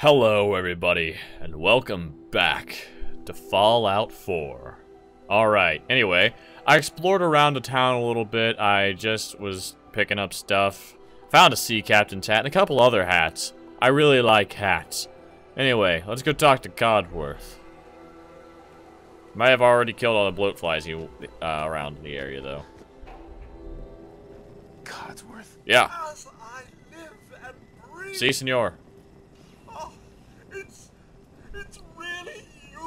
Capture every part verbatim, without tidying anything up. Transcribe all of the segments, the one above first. Hello everybody, and welcome back to Fallout four. Alright, anyway, I explored around the town a little bit. I just was picking up stuff. Found a sea captain's hat and a couple other hats. I really like hats. Anyway, let's go talk to Codsworth. Might have already killed all the bloatflies he, uh, around the area, though. Codsworth? Yeah. As I live and breathe. Si, senor.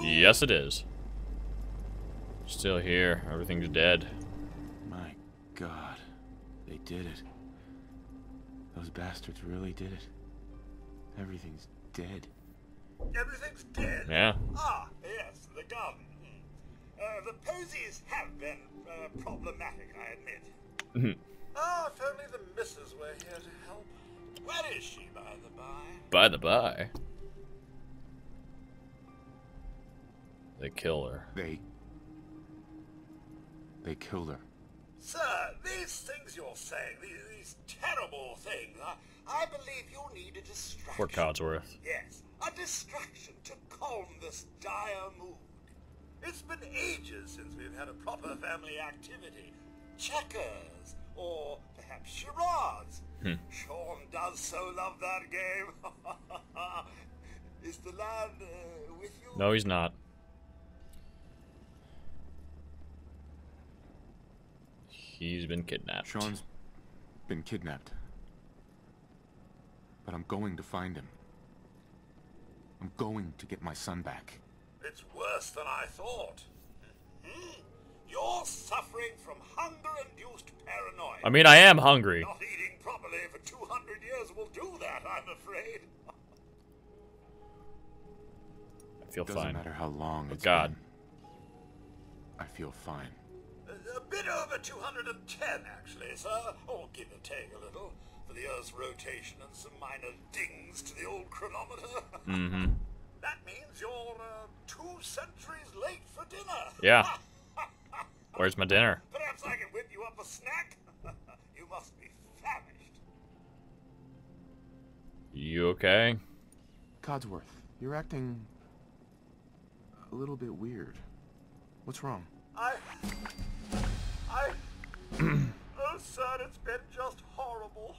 Yes, it is. Still here. Everything's dead. My God. They did it. Those bastards really did it. Everything's dead. Everything's dead? Yeah. Ah, yes, the garden. Uh, the posies have been uh, problematic, I admit. Ah, oh, if only the missus were here to help. Where is she, by the by? By the by? They killed her. They... They killed her. Sir, these things you're saying, these, these terrible things, I, I believe you need a distraction. Poor Codsworth. Yes, a distraction to calm this dire mood. It's been ages since we've had a proper family activity. Checkers, or perhaps charades. Hmm. Sean does so love that game. Is the lad uh, with you? No, he's not. He's been kidnapped. Sean's been kidnapped. But I'm going to find him. I'm going to get my son back. It's worse than I thought. Mm-hmm. You're suffering from hunger-induced paranoia. I mean, I am hungry. Not eating properly for two hundred years will do that, I'm afraid. I feel fine. Doesn't matter how long it's been. Oh, God. I feel fine. A bit over two hundred ten, actually, sir, or give or take a little, for the Earth's rotation and some minor dings to the old chronometer. Mm-hmm. That means you're uh, two centuries late for dinner. Yeah. Where's my dinner? Perhaps I can whip you up a snack. You must be famished. You okay? Codsworth, you're acting a little bit weird. What's wrong? I... I... Oh, sir, it's been just horrible.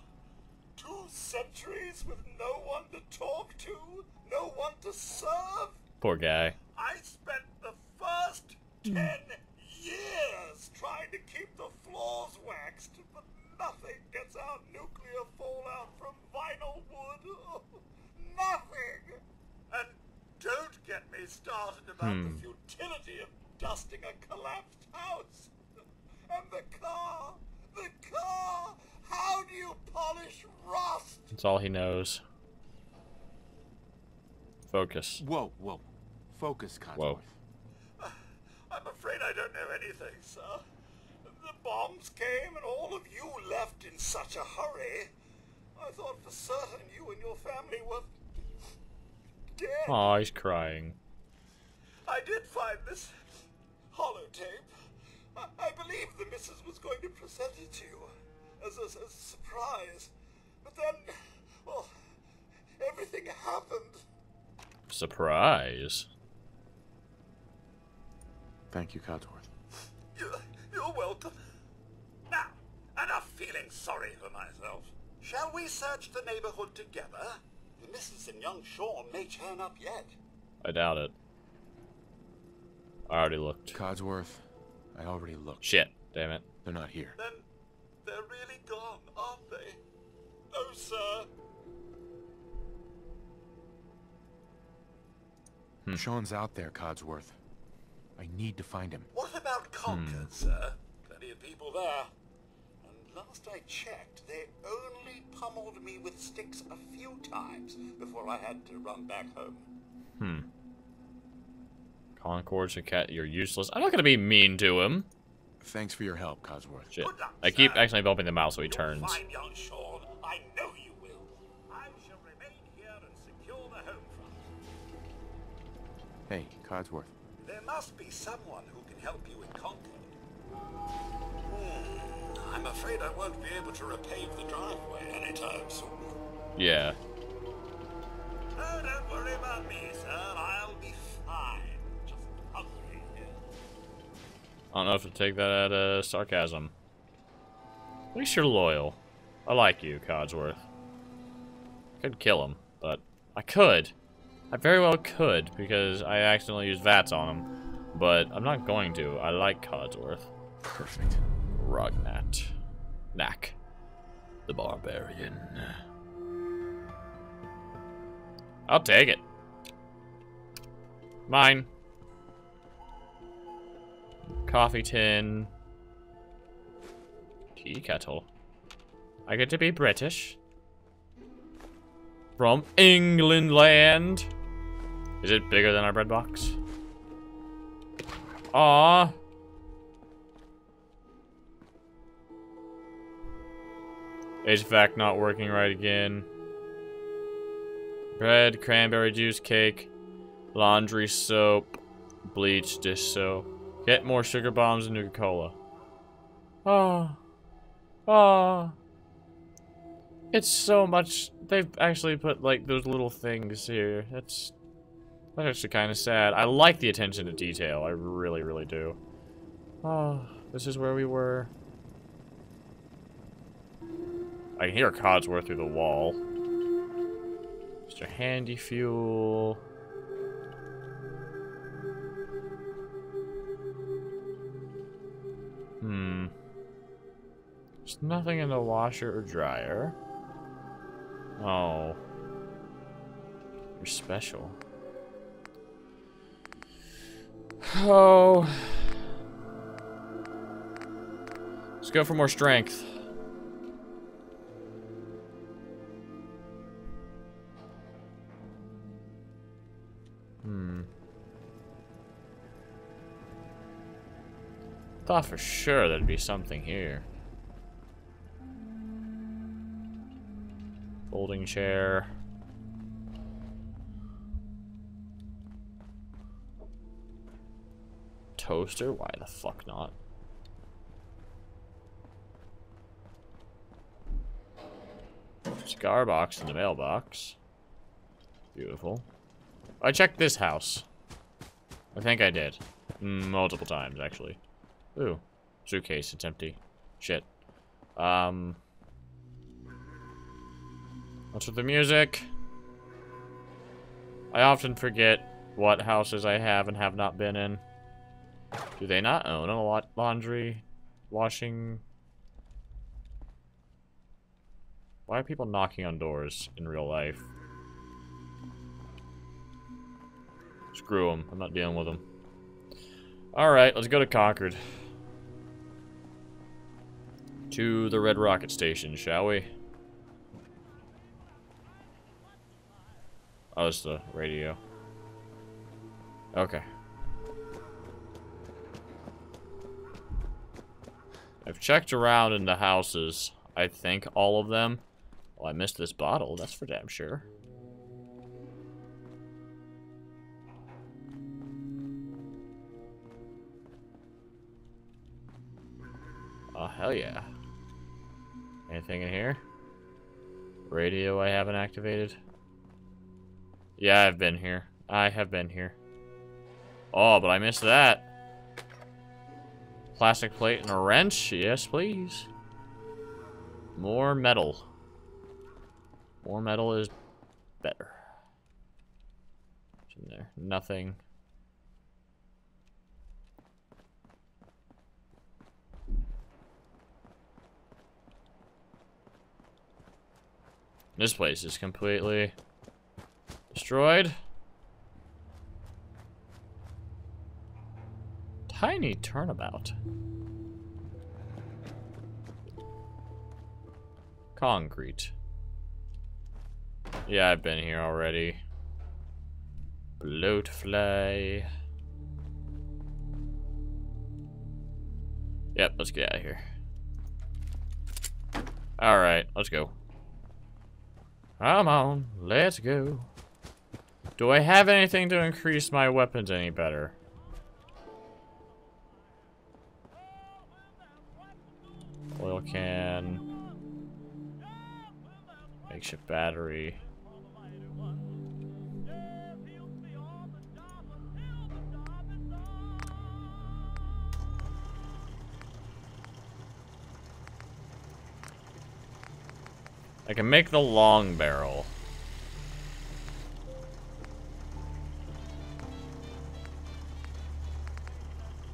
Two centuries with no one to talk to, no one to serve. Poor guy. I spent the first ten years trying to keep the floors waxed, but nothing gets out nuclear fallout from vinyl wood. Oh, nothing. And don't get me started about hmm. the futility of dusting a collapsed house. And the car, the car, how do you polish rust? That's all he knows. Focus. Whoa, whoa. Focus, Codsworth. Whoa. Uh, I'm afraid I don't know anything, sir. The bombs came and all of you left in such a hurry. I thought for certain you and your family were dead. Aw, he's crying. I did find this holotape. I believe the missus was going to present it to you as a, as a surprise, but then, well, everything happened. Surprise. Thank you, Codsworth. You're, you're welcome. Now, enough feeling sorry for myself. Shall we search the neighborhood together? The missus and young Sean may turn up yet. I doubt it. I already looked. Codsworth. I already looked. Shit, damn it. They're not here. Then they're really gone, aren't they? No, sir. Hmm. Sean's out there, Codsworth. I need to find him. What about Concord, hmm. sir? Plenty of people there. And last I checked, they only pummeled me with sticks a few times before I had to run back home. Hmm. Concord, you're useless. I'm not gonna be mean to him. Thanks for your help, Codsworth. Shit. Luck, I keep accidentally bumping the mouse so he turns. Fine, young Sean. I know you will. I shall remain here and secure the home front. Hey, Codsworth. There must be someone who can help you in Concord. Hmm. I'm afraid I won't be able to repave the driveway anytime soon. Yeah. Oh, don't I don't know if to take that as uh, sarcasm. At least you're loyal. I like you, Codsworth. Could kill him, but I could. I very well could, because I accidentally used VATS on him. But I'm not going to. I like Codsworth. Perfect. Rognat. Knack. The Barbarian. I'll take it. Mine. Coffee tin. Tea kettle. I get to be British. From England land. Is it bigger than our bread box? Aww. H V A C not working right again. Bread, cranberry juice, cake, laundry soap, bleach, dish soap. Get more sugar bombs and Nuka-Cola. Ah, oh, ah. Oh. It's so much. They've actually put like those little things here. That's that's actually kind of sad. I like the attention to detail. I really, really do. Oh, this is where we were. I can hear Codsworth through the wall. Mister Handy Fuel. Hmm. There's nothing in the washer or dryer. Oh. You're special. Oh. Let's go for more strength. Hmm. Thought for sure there'd be something here. Folding chair. Toaster? Why the fuck not? Cigar box in the mailbox. Beautiful. I checked this house. I think I did. Multiple times, actually. Ooh. Suitcase, it's empty. Shit. Um. What's with the music? I often forget what houses I have and have not been in. Do they not own a lot? Laundry? Washing? Why are people knocking on doors in real life? Screw them. I'm not dealing with them. Alright, let's go to Concord. To the Red Rocket Station, shall we? Oh, it's the radio. Okay. I've checked around in the houses. I think all of them. Well, I missed this bottle. That's for damn sure. Oh, hell yeah. Anything in here? Radio I haven't activated. Yeah, I've been here. I have been here. Oh, but I missed that. Plastic plate and a wrench. Yes, please. More metal. More metal is better. What's in there? Nothing. This place is completely destroyed. Tiny turnabout. Concrete. Yeah, I've been here already. Bloatfly. Yep, let's get out of here. Alright, let's go. Come on, let's go. Do I have anything to increase my weapons any better? Oil can. Makeshift battery. I can make the long barrel.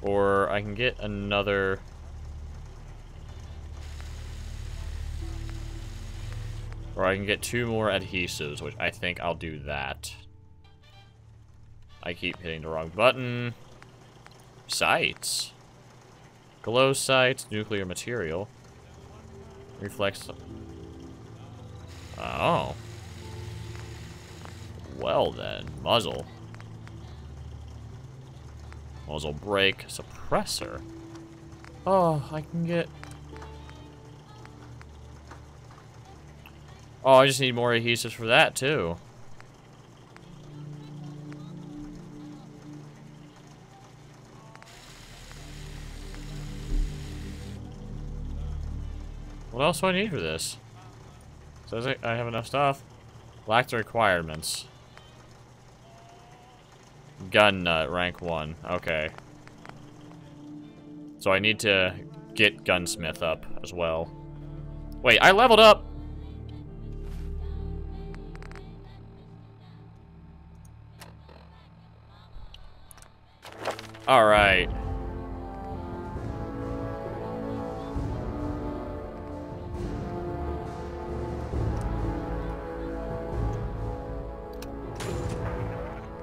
Or I can get another... Or I can get two more adhesives, which I think I'll do that. I keep hitting the wrong button. Sights. Glow sights, nuclear material. Reflex. Oh. Well then, muzzle. Muzzle brake, suppressor. Oh, I can get... Oh, I just need more adhesives for that, too. What else do I need for this? Says I have enough stuff. Lack the requirements. Gun nut, rank one. Okay. So I need to get gunsmith up as well. Wait, I leveled up! All right.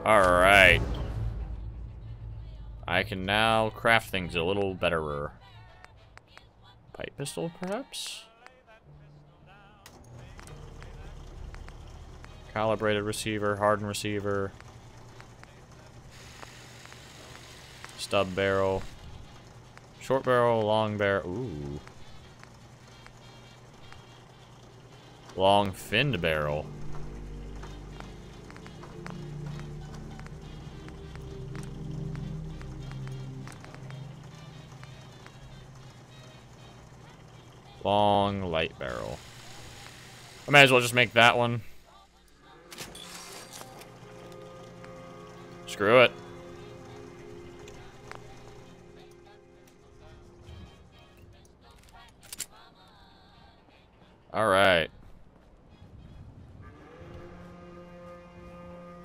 All right. I can now craft things a little betterer. Pipe pistol, perhaps? Calibrated receiver, hardened receiver. Stub barrel, short barrel, long barrel, ooh. Long finned barrel. Long light barrel. I may as well just make that one. Screw it. All right.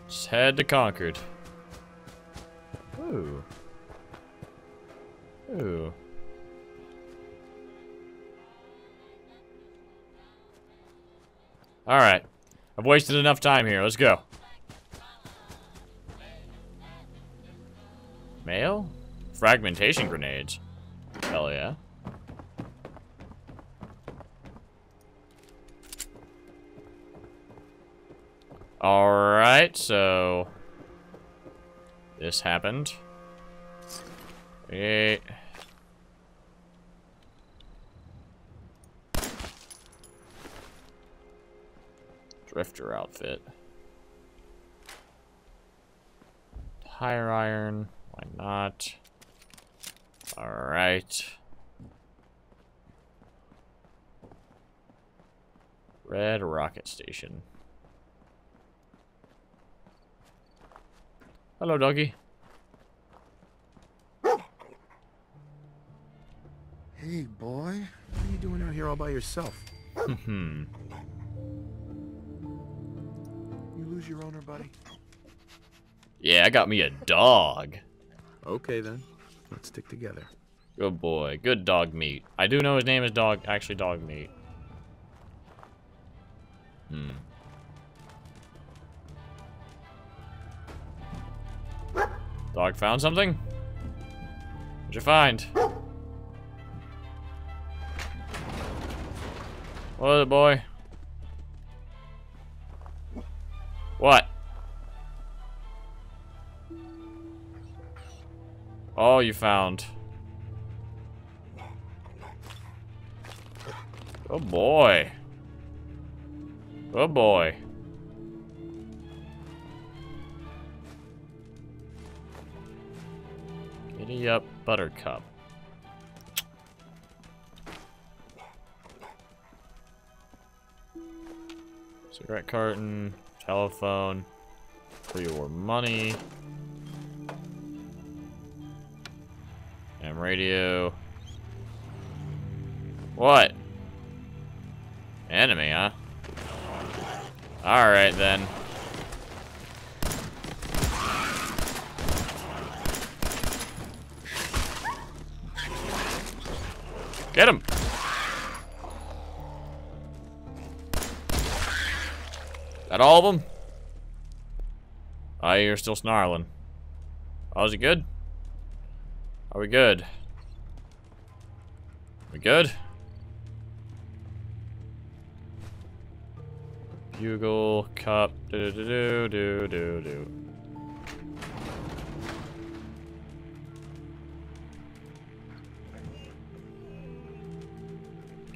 Let's head to Concord. Ooh. Ooh. All right. I've wasted enough time here. Let's go. Mail? Fragmentation grenades. Hell yeah. Alright, so this happened. Eight. Drifter outfit. Tire iron, why not? Alright. Red Rocket Station. Hello, doggy. Hey, boy. What are you doing out here all by yourself? Hmm. You lose your owner, buddy? Yeah, I got me a dog. Okay, then. Let's stick together. Good boy. Good dog meat. I do know his name is Dog... Actually, Dog Meat. Hmm. Dog found something? What'd you find? What is it, boy? What? Oh, you found. Oh boy. Oh boy. Giddy up, buttercup. Cigarette carton, telephone, pre-war money, and radio. What? Enemy, huh? All right, then. Get him. That all of them? Oh, you're still snarling. Oh, is it good? Are we good? We good? Bugle, cup, do do do do do do.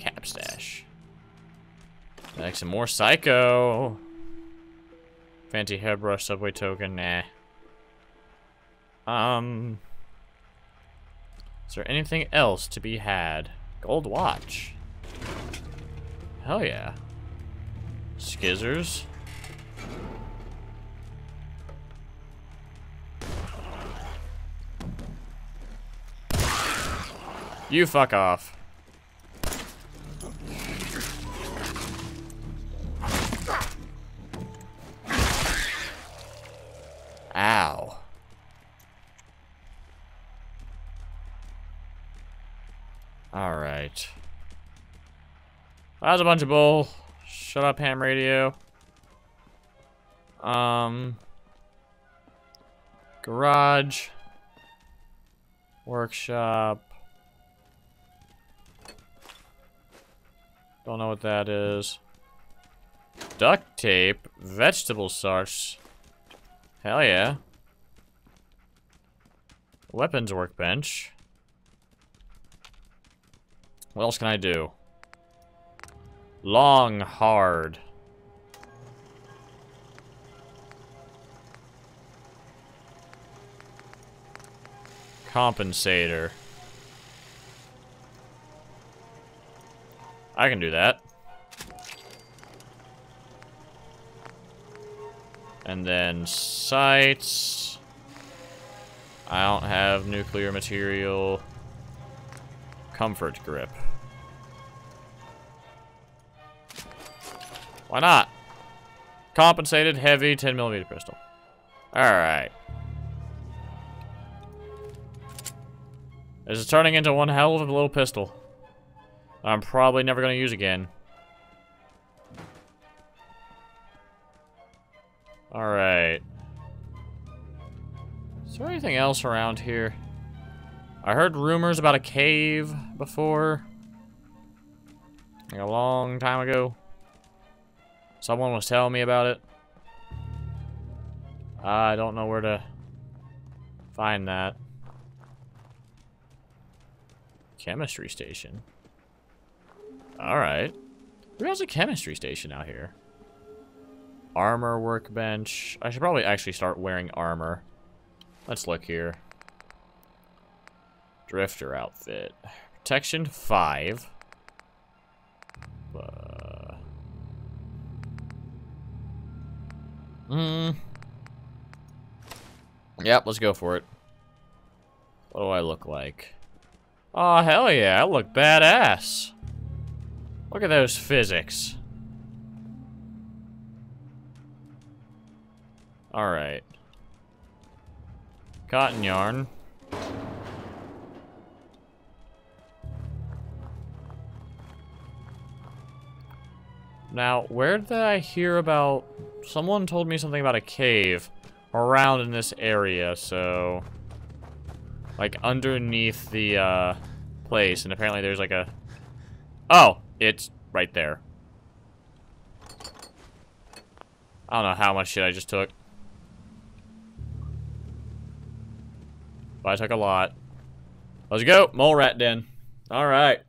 Capstash. Like some more psycho. Fancy hairbrush, subway token, nah. Um. Is there anything else to be had? Gold watch. Hell yeah. Skizzers. You fuck off. Ow. All right. That was a bunch of bull. Shut up, ham radio. Um. Garage. Workshop. Don't know what that is. Duct tape. Vegetable sauce. Hell yeah. Weapons workbench. What else can I do? Long, hard. Compensator. I can do that. And then sights. I don't have nuclear material. Comfort grip. Why not? Compensated, heavy, ten millimeter pistol. Alright. This is turning into one hell of a little pistol. I'm probably never going to use again. Alright. Is there anything else around here? I heard rumors about a cave before. Like a long time ago. Someone was telling me about it. I don't know where to find that. Chemistry station. Alright. Who has a chemistry station out here? Armor workbench. I should probably actually start wearing armor. Let's look here. Drifter outfit. Protection five. But Mm. Yep, let's go for it. What do I look like? Oh, hell yeah, I look badass. Look at those physics. Alright. Cotton yarn. Now, where did I hear about... Someone told me something about a cave around in this area, so... Like, underneath the, uh, place, and apparently there's like a... Oh! It's right there. I don't know how much shit I just took. But I took a lot. Let's go! Mole rat den. Alright.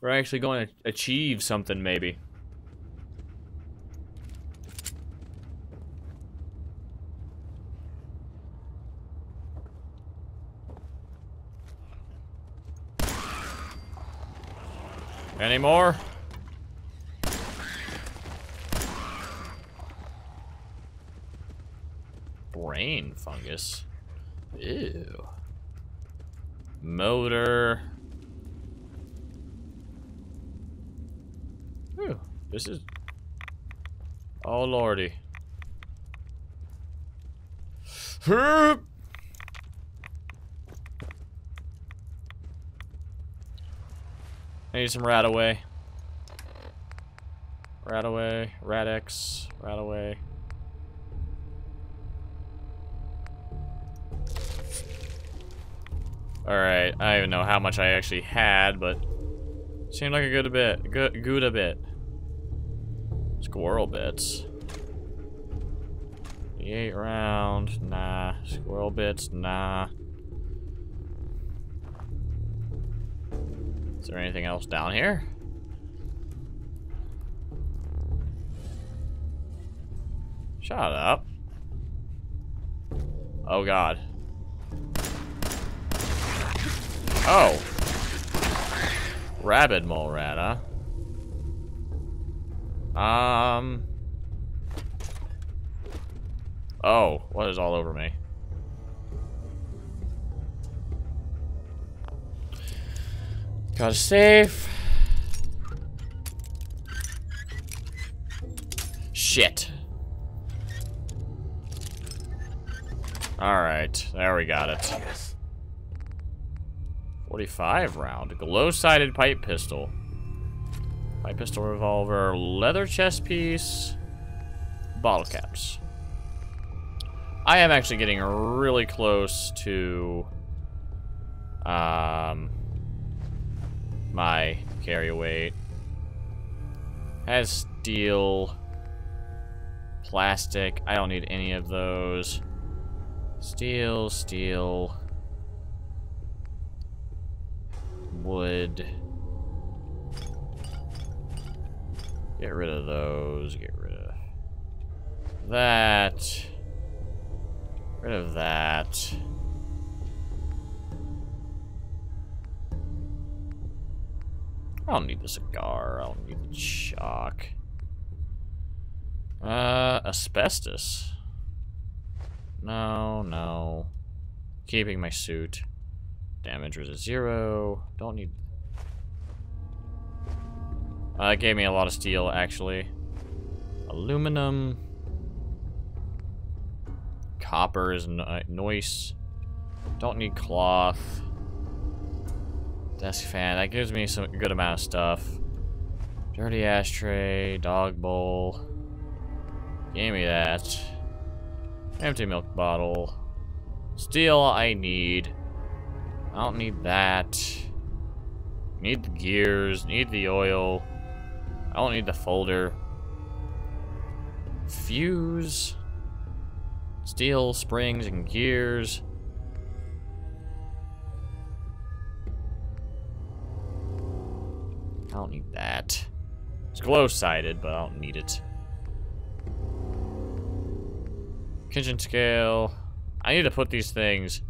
We're actually going to achieve something, maybe. Any more? Brain fungus. Ew. Motor. Ooh, this is Oh lordy. Herp. I need some RadAway. RadAway, RadX, RadAway. Alright, I don't even know how much I actually had, but seemed like a good bit. Good, good a bit. Squirrel bits. Eight round, nah. Squirrel bits, nah. Is there anything else down here? Shut up. Oh god. Oh. Rabid mole rat, huh? Um. Oh, what is all over me? Gotta save. Shit. Alright, there we got it. forty-five round. Glow-sided pipe pistol. Pipe pistol revolver. Leather chest piece. Bottle caps. I am actually getting really close to um, my carry weight. Has steel. Plastic. I don't need any of those. Steel, steel, wood, get rid of those, get rid of that, rid of that. I don't need the cigar, I don't need the chalk. Uh, asbestos. No, no. Keeping my suit. Damage was a zero. Don't need... Uh, it gave me a lot of steel, actually. Aluminum. Copper is no noise. Don't need cloth. Desk fan. That gives me some good amount of stuff. Dirty ashtray. Dog bowl. Gave me that. Empty milk bottle. Steel I need. I don't need that. Need the gears. Need the oil. I don't need the folder. Fuse. Steel, springs, and gears. I don't need that. It's glow-sided, but I don't need it. Kitchen scale. I need to put these things.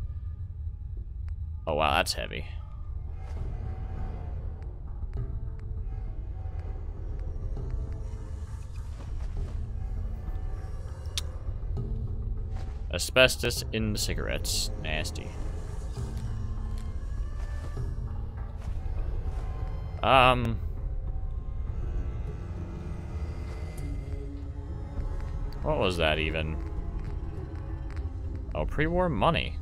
Oh wow, that's heavy. Asbestos in the cigarettes. Nasty. Um. What was that even? Oh, pre-war money.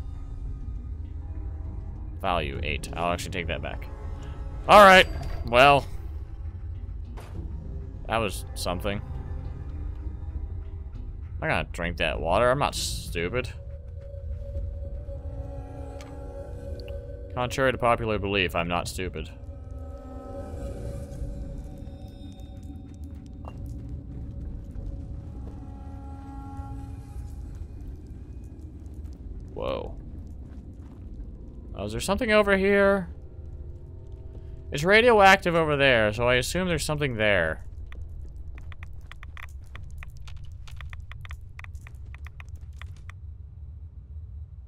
Value eight. I'll actually take that back. Alright. Well. That was something. I'm gonna drink that water. I'm not stupid. Contrary to popular belief, I'm not stupid. Whoa. Oh, is there something over here? It's radioactive over there, so I assume there's something there.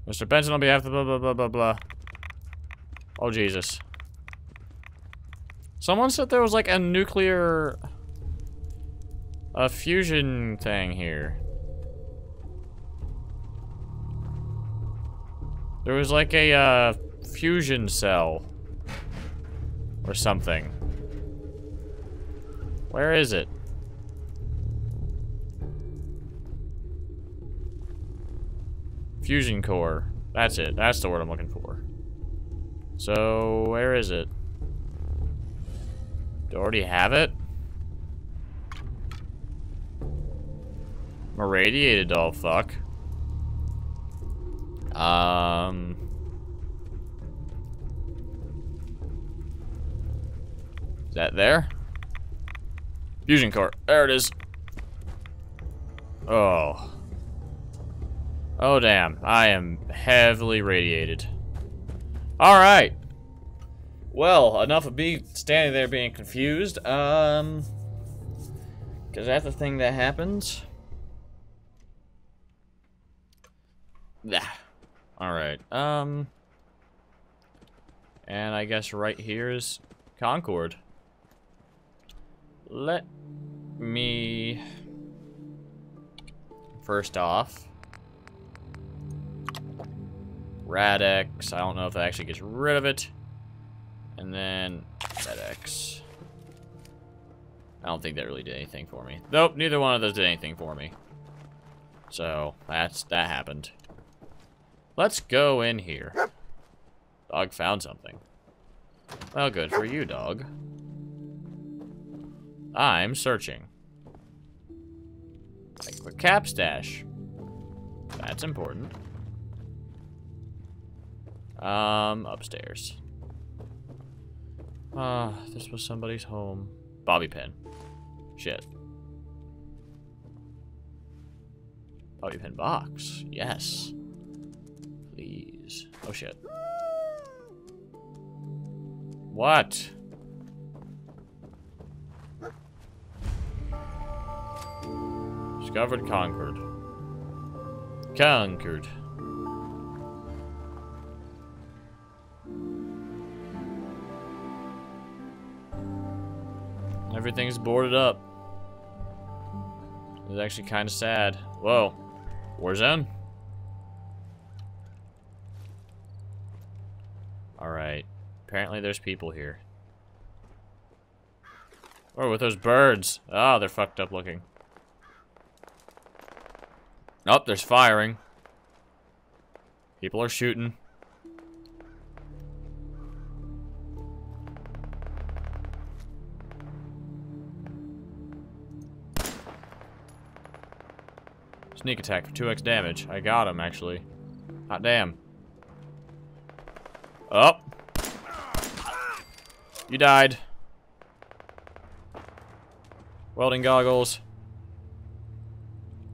Mister Benson on behalf of blah, blah, blah, blah, blah. Oh, Jesus. Someone said there was like a nuclear... a fusion thing here. There was like a, uh, fusion cell. Or something. Where is it? Fusion core. That's it. That's the word I'm looking for. So, where is it? Do I already have it? I'm irradiated, all fuck. Um... Is that there? Fusion core. There it is. Oh. Oh, damn. I am heavily radiated. Alright. Well, enough of me standing there being confused. Um... Because that's the thing that happens. Nah. Alright. Um... And I guess right here is Concord. Let me... First off... RadX. I don't know if that actually gets rid of it. And then RadX. I don't think that really did anything for me. Nope, neither one of those did anything for me. So that's that happened. Let's go in here. Dog found something. Well, good for you, dog. I'm searching. Like a cap stash. That's important. Um, upstairs. Ah, uh, this was somebody's home. Bobby pin. Shit. Bobby pin box. Yes. Please. Oh, shit. What? Discovered Concord. Concord. Everything's boarded up. It's actually kind of sad. Whoa. Warzone? Alright. Apparently there's people here. Oh, with those birds. Oh, they're fucked up looking. Oh, there's firing. People are shooting. Sneak attack for two X damage. I got him, actually. Hot damn. Up. Oh. You died. Welding goggles.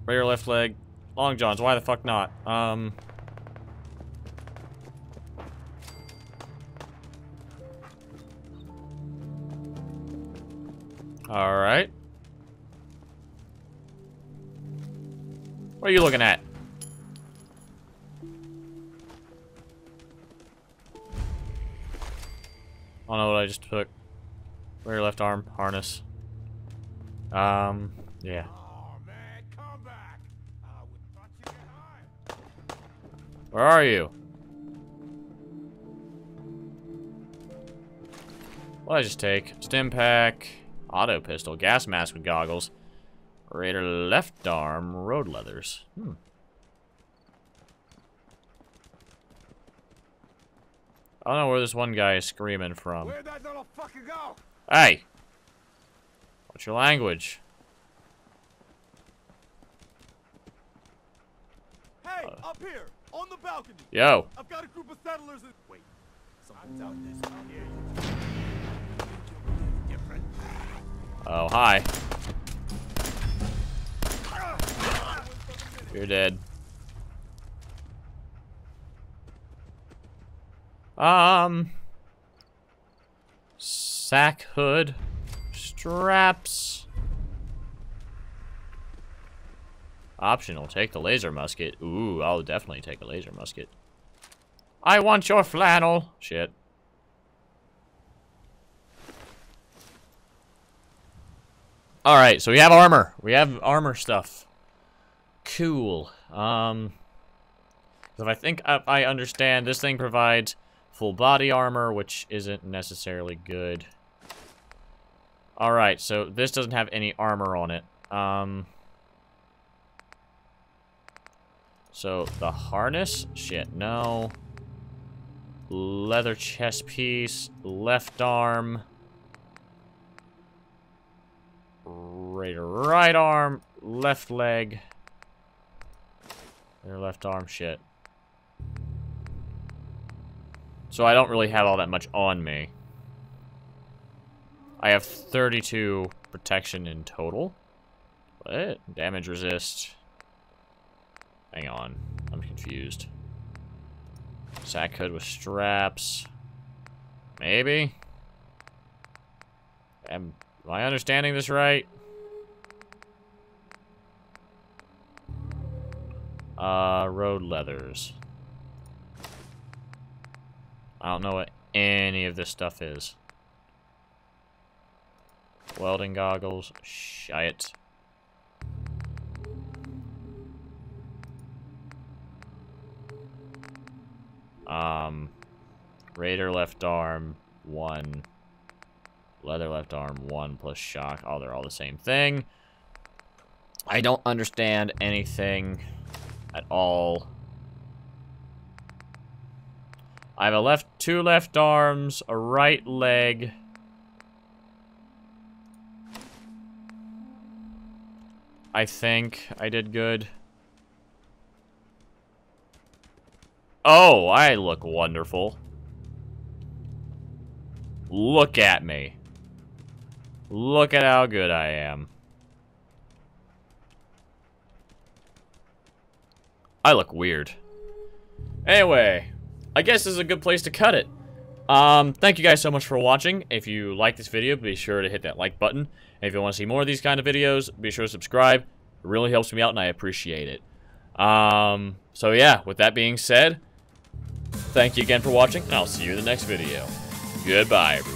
Rear left leg. Long johns, why the fuck not? Um... Alright. What are you looking at? I don't know what I just took. Rear left arm harness. Um, yeah. Oh, man, come back. I would thought you could hide. Where are you? What did I just take? Stim pack, auto pistol, gas mask with goggles. Raider left arm road leathers. Hmm. I don't know where this one guy is screaming from. Where'd that little fucker go? Hey! What's your language? Hey, uh, up here, on the balcony. Yo. I've got a group of settlers in. Wait, something's out this here. Different. Oh, hi. You're dead. Um. Sack hood. Straps. Optional. Take the laser musket. Ooh, I'll definitely take the laser musket. I want your flannel. Shit. Alright, so we have armor. We have armor stuff. Cool. Um, if I think I, I understand, this thing provides full body armor, which isn't necessarily good. Alright, so this doesn't have any armor on it. Um, So the harness, shit, no. Leather chest piece, left arm. Right, right arm, left leg. Their left arm, shit. So I don't really have all that much on me. I have thirty-two protection in total. What? Damage resist. Hang on, I'm confused. Sack hood with straps. Maybe? Am, am I understanding this right? Uh, road leathers. I don't know what any of this stuff is. Welding goggles. Shit. Um, Raider left arm, one. Leather left arm, one plus shock. Oh, they're all the same thing. I don't understand anything at all. I have a left, two left arms, a right leg. I think I did good. Oh, I look wonderful. Look at me. Look at how good I am. I look weird. Anyway, I guess this is a good place to cut it. Um, thank you guys so much for watching. If you like this video, be sure to hit that like button. And if you want to see more of these kind of videos, be sure to subscribe. It really helps me out and I appreciate it. Um, so yeah, with that being said, thank you again for watching, and I'll see you in the next video. Goodbye, everyone.